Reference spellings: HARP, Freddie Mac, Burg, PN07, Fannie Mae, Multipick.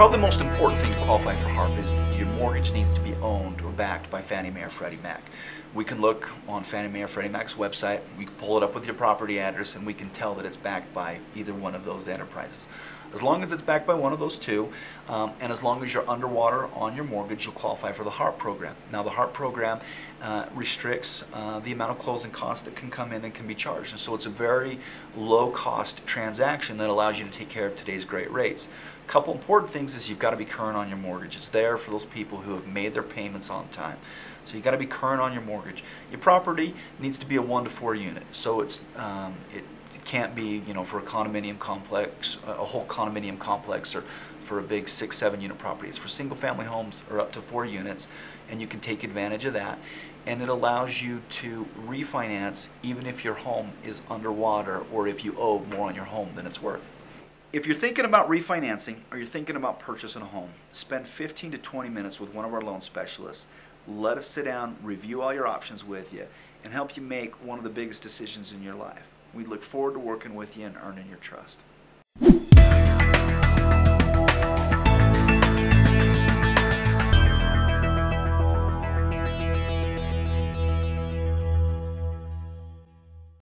Probably the most important thing to qualify for HARP is that your mortgage needs to be owned or backed by Fannie Mae or Freddie Mac. We can look on Fannie Mae or Freddie Mac's website, we can pull it up with your property address, and we can tell that it's backed by either one of those enterprises. As long as it's backed by one of those two, and as long as you're underwater on your mortgage, you'll qualify for the HARP program. Now the HARP program restricts the amount of closing costs that can come in and can be charged, and so it's a very low cost transaction that allows you to take care of today's great rates. A couple important things is you've got to be current on your mortgage. It's there for those people who have made their payments on time. So you've got to be current on your mortgage. Your property needs to be a 1 to 4 unit, so it's it can't be, you know, for a condominium complex, a whole condominium complex, or for a big 6-7 unit property. It's for single family homes or up to 4 units, and you can take advantage of that. And it allows you to refinance even if your home is underwater or if you owe more on your home than it's worth. If you're thinking about refinancing or you're thinking about purchasing a home, spend 15 to 20 minutes with one of our loan specialists. Let us sit down, review all your options with you, and help you make one of the biggest decisions in your life. We look forward to working with you and earning your trust.